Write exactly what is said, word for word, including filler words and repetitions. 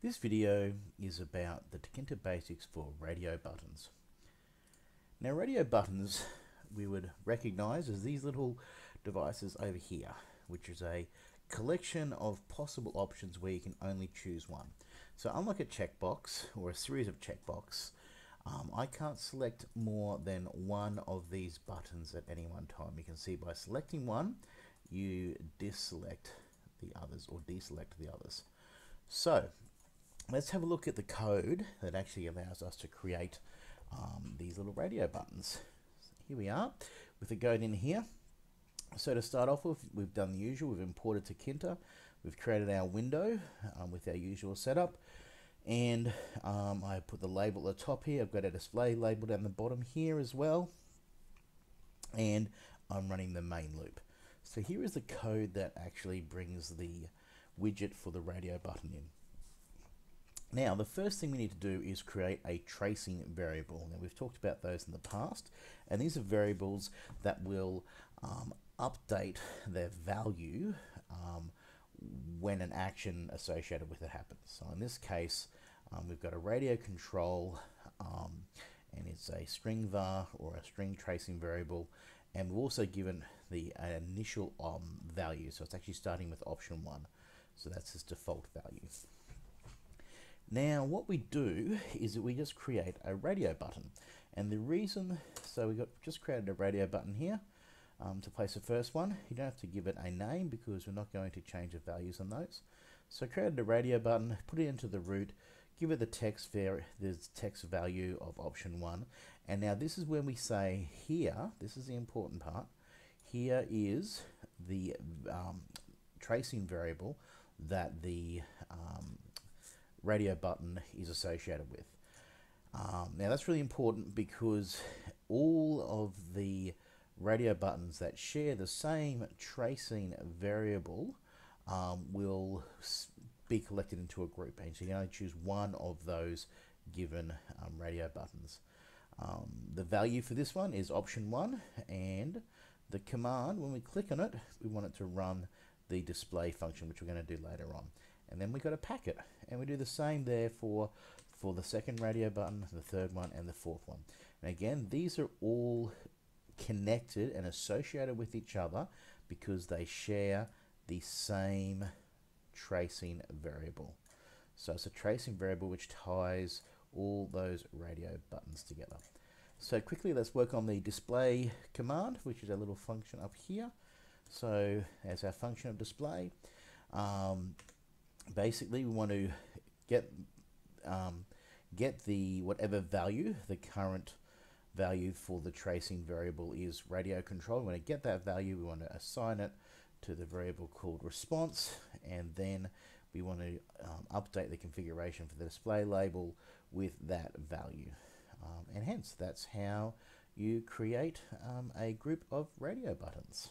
This video is about the Tkinter basics for radio buttons. Now, radio buttons we would recognize as these little devices over here, which is a collection of possible options where you can only choose one. So unlike a checkbox or a series of checkbox, um, I can't select more than one of these buttons at any one time. You can see by selecting one, you deselect the others or deselect the others. So let's have a look at the code that actually allows us to create um, these little radio buttons. So here we are with the code in here. So to start off with, we've done the usual. We've imported Tkinter. We've created our window um, with our usual setup. And um, I put the label at the top here. I've got a display label down the bottom here as well. And I'm running the main loop. So here is the code that actually brings the widget for the radio button in. Now, the first thing we need to do is create a tracing variable. Now, we've talked about those in the past, and these are variables that will um, update their value um, when an action associated with it happens. So in this case, um, we've got a radio control, um, and it's a string var or a string tracing variable, and we've also given the uh, initial um, value. So it's actually starting with option one. So that's its default value. Now what we do is that we just create a radio button, and the reason, so we got just created a radio button here um, to place the first one. You don't have to give it a name because we're not going to change the values on those. So created a radio button, put it into the root, give it the text var the text value of option one, and now this is when we say here, this is the important part. Here is the um, tracing variable that the um, radio button is associated with. Um, now that's really important because all of the radio buttons that share the same tracing variable um, will be collected into a group, and so you can only choose one of those given um, radio buttons. Um, the value for this one is option one, and the command, when we click on it, we want it to run the display function, which we're going to do later on. And then we got a packet, and we do the same there for for the second radio button, the third one, and the fourth one. And again, these are all connected and associated with each other because they share the same tracing variable. So it's a tracing variable which ties all those radio buttons together. So quickly, let's work on the display command, which is a little function up here. So as our function of display, um, basically we want to get um, get the whatever value the current value for the tracing variable is, radio control. We want to get that value, we want to assign it to the variable called response, and then we want to um, update the configuration for the display label with that value, um, and hence that's how you create um, a group of radio buttons.